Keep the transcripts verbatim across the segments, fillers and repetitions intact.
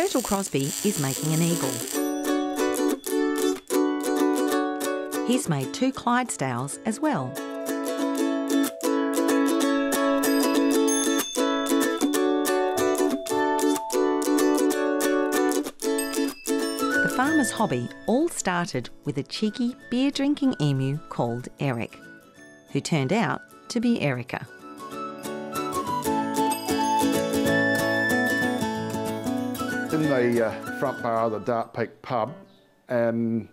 Turtle Crosby is making an eagle. He's made two Clydesdales as well. The farmer's hobby all started with a cheeky beer-drinking emu called Eric, who turned out to be Erica. In the uh, front bar of the Darke Peak pub, and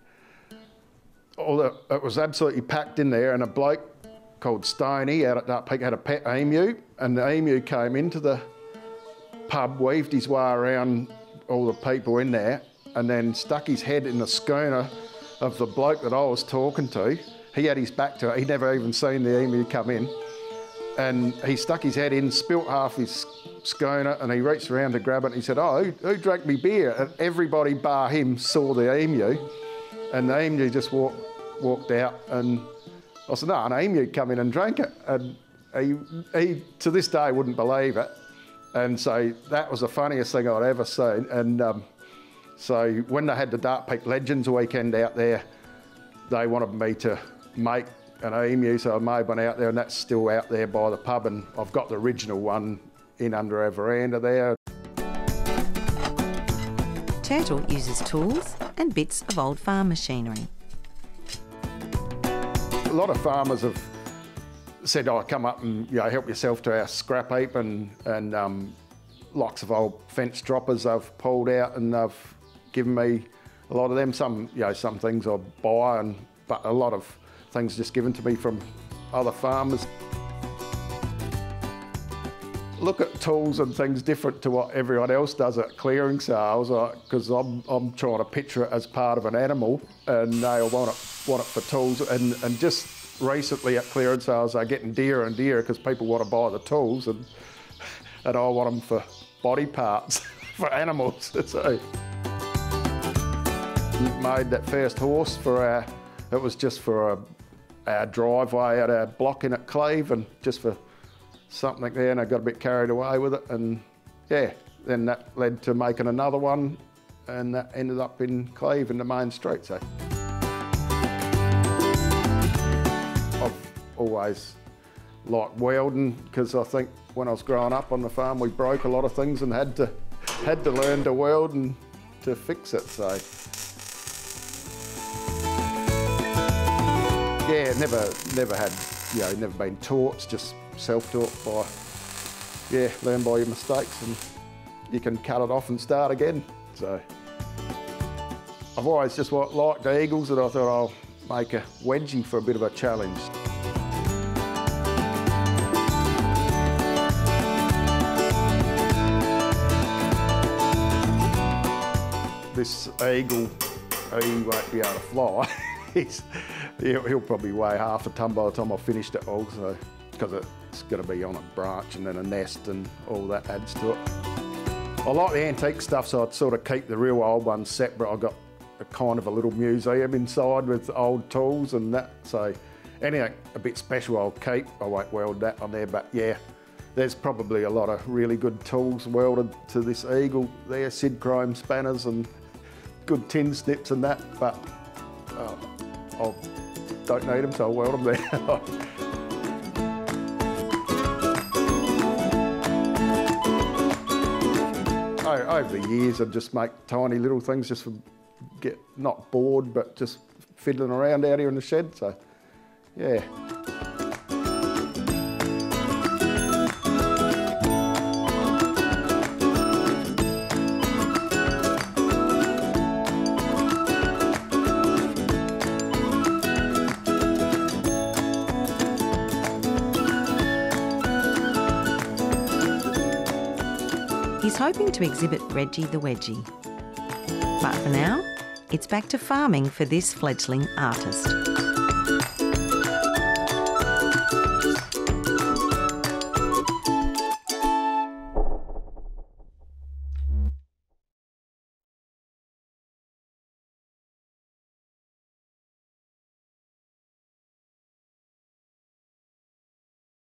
all the, it was absolutely packed in there, and a bloke called Stoney out at Darke Peak had a pet emu, and the emu came into the pub, weaved his way around all the people in there, and then stuck his head in the schooner of the bloke that I was talking to. He had his back to it, he'd never even seen the emu come in. And he stuck his head in, spilt half his schooner, and he reached around to grab it and he said, oh, who, who drank me beer? And everybody bar him saw the emu, and the emu just walked, walked out, and I said, no, an emu come in and drank it. And he, he, to this day, wouldn't believe it. And so that was the funniest thing I'd ever seen. And um, so when they had the Darke Peak Legends weekend out there, they wanted me to make an emu, so I made one out there, and that's still out there by the pub, and I've got the original one in under our veranda there. Turtle uses tools and bits of old farm machinery. A lot of farmers have said, oh, come up and you know, help yourself to our scrap heap, and, and um, lots of old fence droppers I've pulled out, and they've given me a lot of them. Some, you know, some things I buy, and, but a lot of things just given to me from other farmers. Look at tools and things different to what everyone else does at clearing sales, because I'm, I'm trying to picture it as part of an animal, and they want it, want it for tools. And, and just recently at clearing sales, they're getting dearer and dearer because people want to buy the tools, and, and I want them for body parts, for animals. So, made that first horse for our, it was just for a, our driveway at our block in at Cleve, and just for something there, and I got a bit carried away with it, and yeah, then that led to making another one, and that ended up in Cleve in the main street. So I've always liked welding, because I think when I was growing up on the farm, we broke a lot of things and had to had to learn to weld and to fix it. So yeah, never never had, you know, never been taught. It's just self-taught by, yeah, learn by your mistakes, and you can cut it off and start again. So I've always just liked the eagles, and I thought I'll make a wedgie for a bit of a challenge. This eagle, he won't be able to fly. He's, he'll probably weigh half a ton by the time I've finished it all, so, because it's going to be on a branch and then a nest, and all that adds to it. I like the antique stuff, so I'd sort of keep the real old ones separate. I've got a kind of a little museum inside with old tools and that, so anything a bit special I'll keep. I won't weld that on there, but yeah, there's probably a lot of really good tools welded to this eagle there, Sidchrome spanners and good tin snips and that, but uh, I don't need them, so I'll weld them there. Over the years, I'd just make tiny little things just for get not bored, but just fiddling around out here in the shed. So, yeah. He's hoping to exhibit Reggie the Wedgie. But for now, it's back to farming for this fledgling artist.